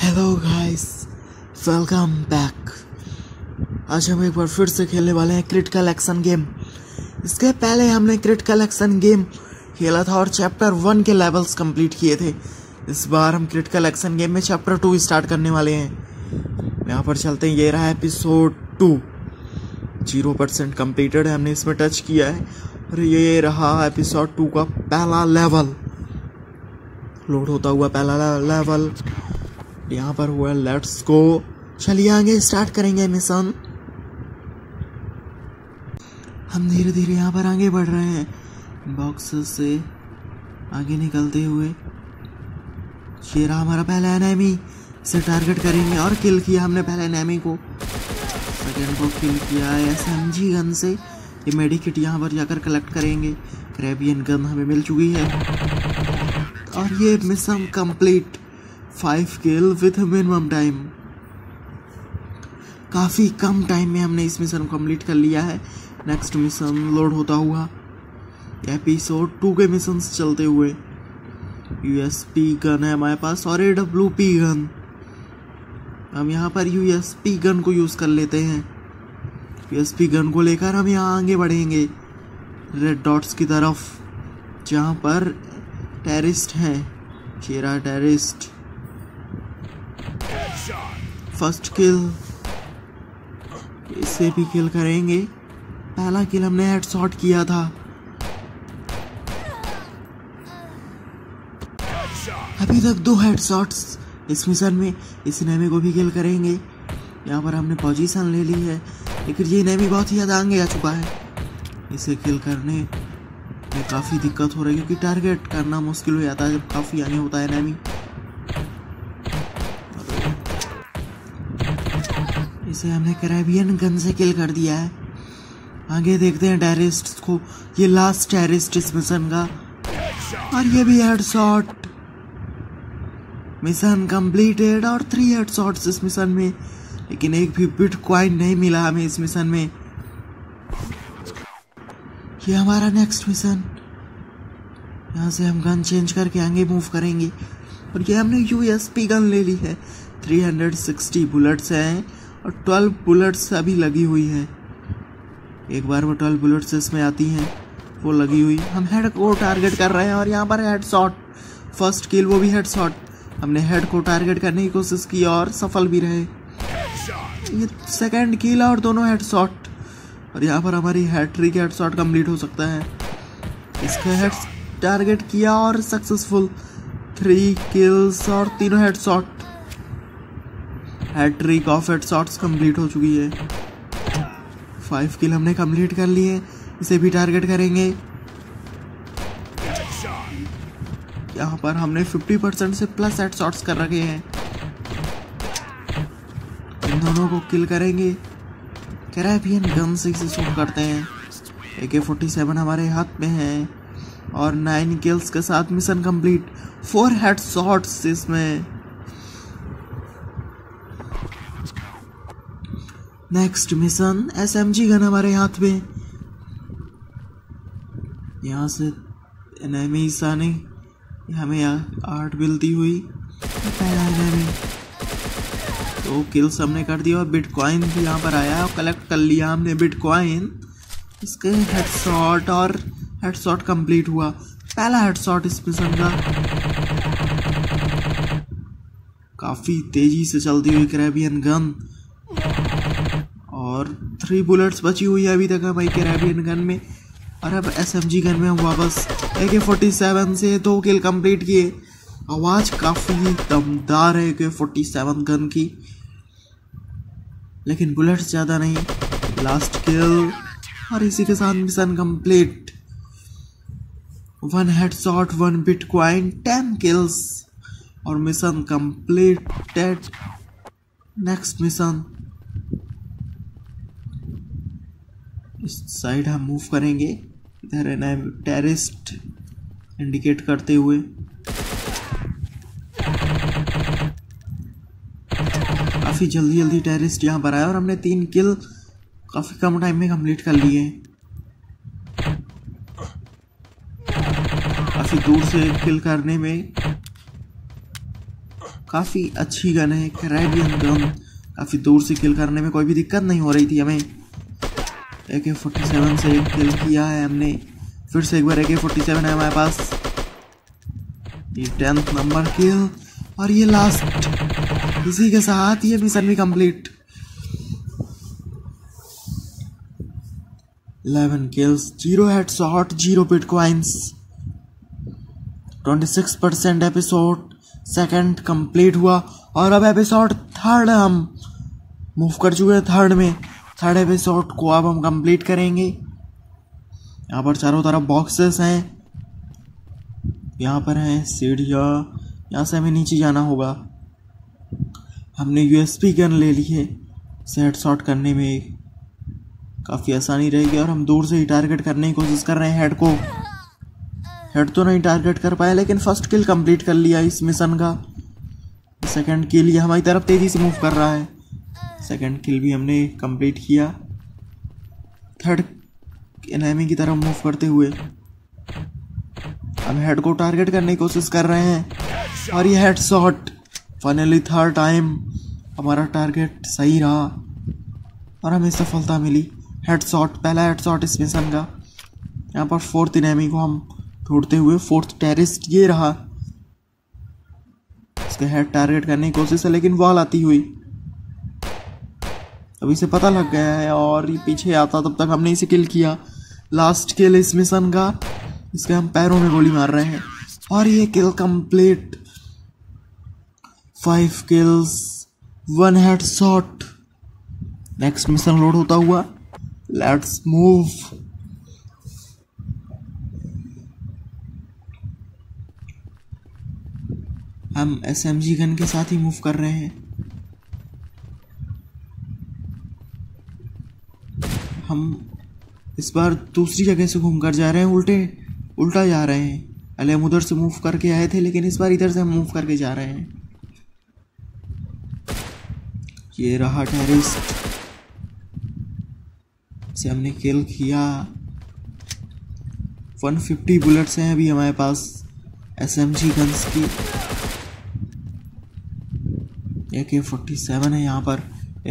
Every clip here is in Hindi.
Hello guys, welcome back. आज हम एक बार फिर से खेलने वाले हैं क्रिटिकल एक्शन गेम। इसके पहले हमने क्रिटिकल एक्शन गेम खेला था और चैप्टर 1 के लेवल्स कंप्लीट किए थे। इस बार हम क्रिटिकल एक्शन गेम में चैप्टर 2 स्टार्ट करने वाले हैं। यहाँ पर चलते हैं, ये रहा एपिसोड 2, 0% कम्प्लीटेड है, हमने इसमें टच किया है। और ये रहा एपिसोड 2 का पहला लेवल, लोड होता हुआ पहला लेवल यहाँ पर हुआ। लेट्स गो, चलिए आगे स्टार्ट करेंगे मिशन। हम धीरे धीरे यहाँ पर आगे बढ़ रहे हैं, बॉक्स से आगे निकलते हुए। ये रहा हमारा पहला एनिमी, इसे टारगेट करेंगे। और किल किया हमने पहले एनिमी को, सेकेंड को किल किया है SMG गन से। ये मेडिकिट यहाँ पर जाकर कलेक्ट करेंगे, कैरेबियन गन हमें मिल चुकी है। और ये mission complete, 5 kill with minimum time. काफ़ी कम टाइम में हमने इस मिशन को कम्प्लीट कर लिया है। नेक्स्ट मिशन लोड होता हुआ एपिसोड 2 के मिशन चलते हुए। USP गन है हमारे पास और AWP गन। हम यहाँ पर USP गन को यूज़ कर लेते हैं। USP गन को लेकर हम यहाँ आगे बढ़ेंगे रेड डॉट्स की तरफ, जहाँ पर टेररिस्ट हैं। चेरा टेररिस्ट, फर्स्ट किल, इससे भी किल करेंगे। पहला किल हमने हेडशॉट किया था। अभी तक 2 हेडशॉट्स इस मिशन में। इस नेमी को भी किल करेंगे। यहाँ पर हमने पोजीशन ले ली है, लेकिन ये नेमी बहुत ही ज़्यादा आगे आ चुका है। इसे किल करने में काफ़ी दिक्कत हो रही है, क्योंकि टारगेट करना मुश्किल हो जाता है जब काफ़ी आगे होता है नेमी। इसे हमने कैरेबियन गन से किल कर दिया है। आगे देखते हैं टेररिस्ट को, ये लास्ट टेररिस्ट इस मिशन का। और ये भी हेडशॉट, मिशन कंप्लीटेड। और 3 हेडशॉट्स इस मिशन में, लेकिन एक भी बिटकॉइन नहीं मिला हमें इस मिशन में। ये हमारा नेक्स्ट मिशन, यहाँ से हम गन चेंज करके आगे मूव करेंगे। और ये हमने USP गन ले ली है, 360 बुलेट्स हैं और 12 बुलेट्स अभी लगी हुई हैं। एक बार वो 12 बुलेट्स इसमें आती हैं, वो लगी हुई। हम हेड को टारगेट कर रहे हैं और यहाँ पर हेडशॉट, फर्स्ट किल, वो भी हेडशॉट। हमने हेड को टारगेट करने की कोशिश की और सफल भी रहे। ये सेकंड किल और दोनों हेडशॉट। और यहाँ पर हमारी हैट्रिक हेडशॉट कंप्लीट हो सकता है। इसका हेड टारगेट किया और सक्सेसफुल, 3 किल्स और 3 headshot. Hat trick of headshots complete हो चुकी है। 5 किल हमने कंप्लीट कर लिए। इसे भी टारगेट करेंगे। यहाँ पर हमने 50% से प्लस हेडशॉट्स कर रखे हैं। इन दोनों को किल करेंगे। कैरेबियन गन से इसे शूट करते हैं। AK47 हमारे हाथ में है। और 9 किल्स के साथ मिशन कंप्लीट, 4 हेडशॉट्स इसमें। नेक्स्ट मिशन, SMG गन हमारे हाथ में। यहाँ से एनिमीज आने, हमें 8 मिलती हुई। पहला एनिमी, 2 किल्स हमने कर दिया और बिटकॉइन भी यहाँ पर आया और कलेक्ट कर लिया हमने बिटकॉइन। इसके हेडशॉट और हेडशॉट कंप्लीट हुआ, पहला हेडशॉट इस मिशन का। काफ़ी तेज़ी से चलती हुई कैरेबियन गन और 3 बुलेट्स बची हुई है अभी तक हमारी कैरेबियन गन में। और अब SMG गन में हम वापस AK47 से 2 किल कंप्लीट किए। आवाज़ काफ़ी दमदार है AK47 गन की, लेकिन बुलेट्स ज़्यादा नहीं। लास्ट किल और इसी के साथ mission complete, 1 headshot, 1 bitcoin, 10 kills और मिशन कंप्लीटेड। नेक्स्ट मिशन, इस साइड हम मूव करेंगे। इधर एनिमी टेररिस्ट इंडिकेट करते हुए। काफ़ी जल्दी जल्दी टेररिस्ट यहाँ पर आया और हमने 3 किल काफ़ी कम टाइम में कंप्लीट कर लिए। काफ़ी दूर से किल करने में काफ़ी अच्छी गन है कैरेबियन गन, काफ़ी दूर से किल करने में कोई भी दिक्कत नहीं हो रही थी हमें। AK47 से किल किया है हमने, फिर से एक बार AK47 है हमारे पास, ये 10th नंबर किल और ये लास्ट। इसी के साथ ये मिशन भी complete, 11 kills, 0 headshot, 0 bitcoins, 26% episode second complete हुआ। और अब एपिसोड थर्ड हम मूव कर चुके हैं थर्ड में, थर्ड एपिसोड को अब हम कंप्लीट करेंगे। यहाँ पर चारों तरफ बॉक्सेस हैं, यहाँ पर हैं सीढ़ियाँ, यहाँ से हमें नीचे जाना होगा। हमने यूएसपी गन ले ली है, हेडशॉट करने में काफ़ी आसानी रहेगी और हम दूर से ही टारगेट करने की कोशिश कर रहे हैं हेड को। हेड तो नहीं टारगेट कर पाया लेकिन फर्स्ट किल कंप्लीट कर लिया इस मिशन का। सेकंड किल ये हमारी तरफ तेज़ी से मूव कर रहा है, सेकंड किल भी हमने कंप्लीट किया। थर्ड एनिमी की तरफ मूव करते हुए हम हेड को टारगेट करने की कोशिश कर रहे हैं और ये हेडशॉट फाइनली थर्ड टाइम हमारा टारगेट सही रहा और हमें सफलता मिली। हेडशॉट, पहला हेडशॉट इस मिशन का। यहाँ पर फोर्थ एनिमी को हम ढूंढते हुए, फोर्थ टेररिस्ट ये रहा, इसके हेड टारगेट करने की कोशिश है लेकिन वॉल आती हुई, अभी से पता लग गया है और ये पीछे आता, तब तक हमने इसे किल किया। लास्ट किल इस मिशन का, इसके हम पैरों में गोली मार रहे हैं और ये kill complete. 5 kills 1 headshot. Next mission load होता हुआ, लेट्स मूव। हम SMG गन के साथ ही मूव कर रहे हैं। हम इस बार दूसरी जगह से घूम कर जा रहे हैं, उल्टा जा रहे हैं। पहले हम उधर से मूव करके आए थे लेकिन इस बार इधर से हम मूव करके जा रहे हैं। ये रहा टेररिस्ट, से हमने किल किया। 150 बुलेट्स हैं अभी हमारे पास SMG गन्स की। AK47 है यहाँ पर,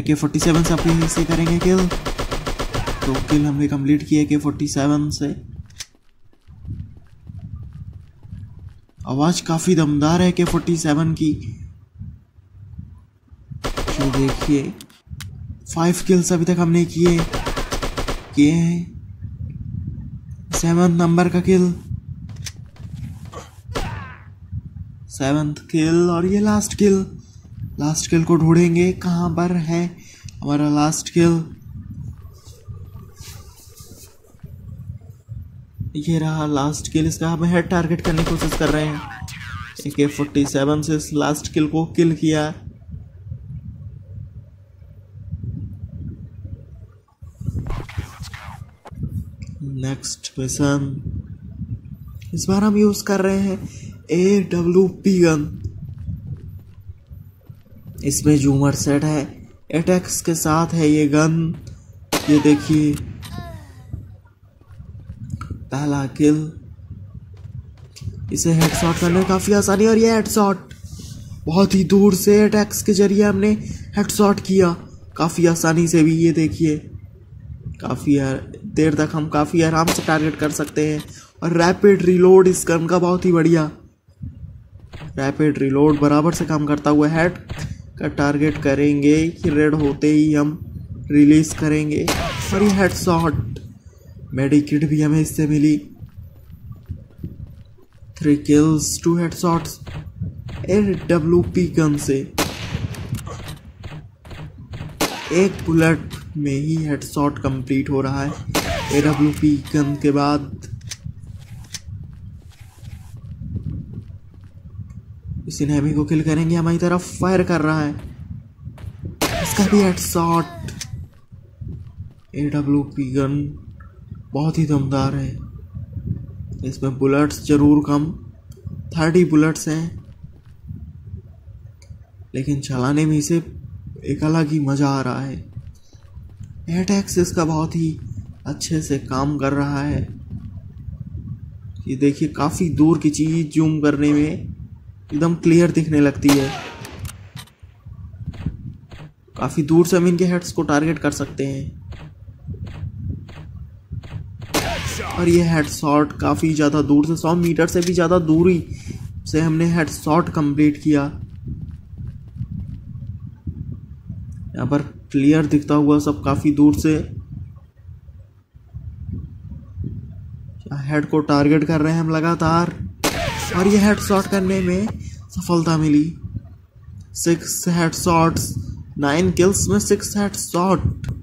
AK47 से अपने हिस्से करेंगे किल। 2 किल हमने कंप्लीट किए AK47 से। आवाज काफी दमदार है AK47 की। ये देखिए 5 किल्स अभी तक हमने किए हैं। 7th नंबर का किल, 7th किल और ये लास्ट किल। लास्ट किल को ढूंढेंगे, कहाँ पर है हमारा लास्ट किल। ये रहा लास्ट किल, इसका हम हेड टारगेट करने की कोशिश कर रहे हैं। AK47 से इस लास्ट किल को किल किया। नेक्स्ट मिशन, इस बार हम यूज कर रहे हैं AWP गन। इसमें जूमर सेट है, एटैक्स के साथ है ये गन। ये देखिए पहला किल, इसे हेडशॉट करने में काफ़ी आसानी और ये हेडशॉट बहुत ही दूर से अटैक्स के जरिए हमने हेडशॉट किया काफ़ी आसानी से भी। ये देखिए काफ़ी देर तक हम काफ़ी आराम से टारगेट कर सकते हैं और रैपिड रिलोड इस गन का बहुत ही बढ़िया, रैपिड रिलोड बराबर से काम करता हुआ। हेड का टारगेट करेंगे कि रेड होते ही हम रिलीज़ करेंगे और ये हेडशॉट। मेडिकिट भी हमें इससे मिली। 3 किल्स 2 हेडशॉट्स AWP गन से। 1 बुलेट में ही हेडशॉट कंप्लीट हो रहा है AWP गन के बाद। इस एनिमी को किल करेंगे, हमारी तरफ फायर कर रहा है, इसका भी हेडशॉट। AWP गन बहुत ही दमदार है, इसमें बुलेट्स जरूर कम, 30 बुलेट्स हैं लेकिन चलाने में इसे एक अलग ही मज़ा आ रहा है। एटैक्स इसका बहुत ही अच्छे से काम कर रहा है। ये देखिए काफ़ी दूर की चीज़ जूम करने में एकदम क्लियर दिखने लगती है। काफी दूर से हम इनके हेड्स को टारगेट कर सकते हैं। और ये हेड शॉट काफी ज्यादा दूर से 100 मीटर से भी ज्यादा दूरी से हमने हेड शॉट कंप्लीट किया। यहाँ पर क्लियर दिखता हुआ सब काफी दूर से हेड को टारगेट कर रहे हैं हम लगातार, और ये हेड शॉट करने में सफलता मिली। 6 हेड शॉट्स 9 किल्स में 6 हेड शॉट